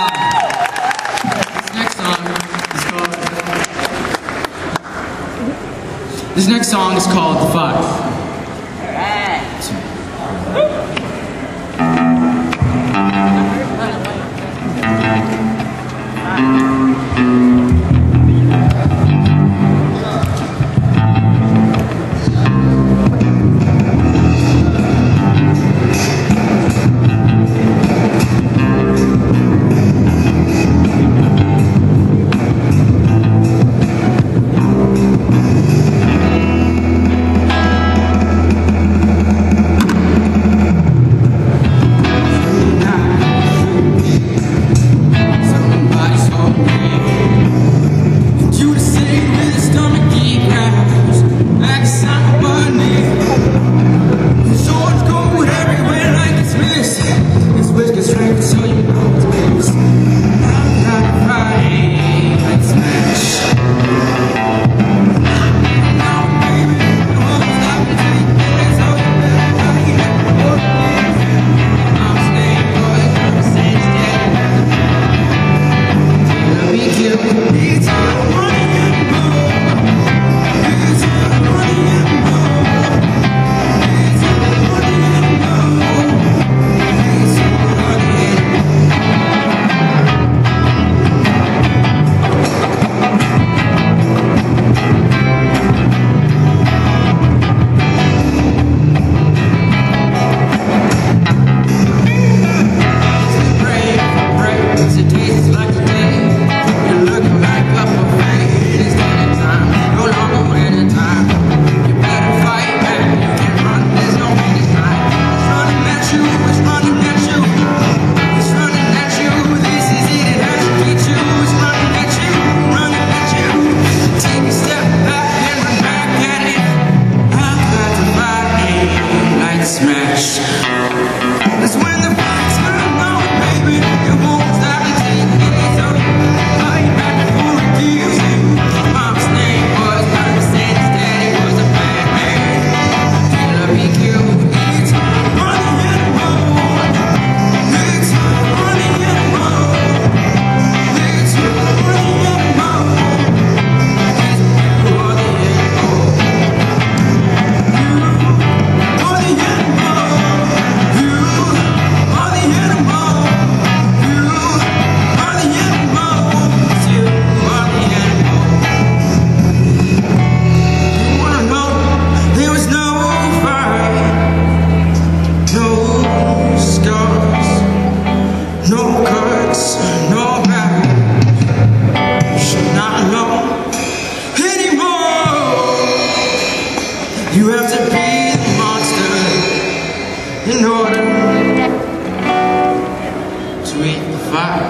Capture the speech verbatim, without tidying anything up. This next song is called. This next song is called The Fox. All right. So, you have to be the monster in order to eat the fox.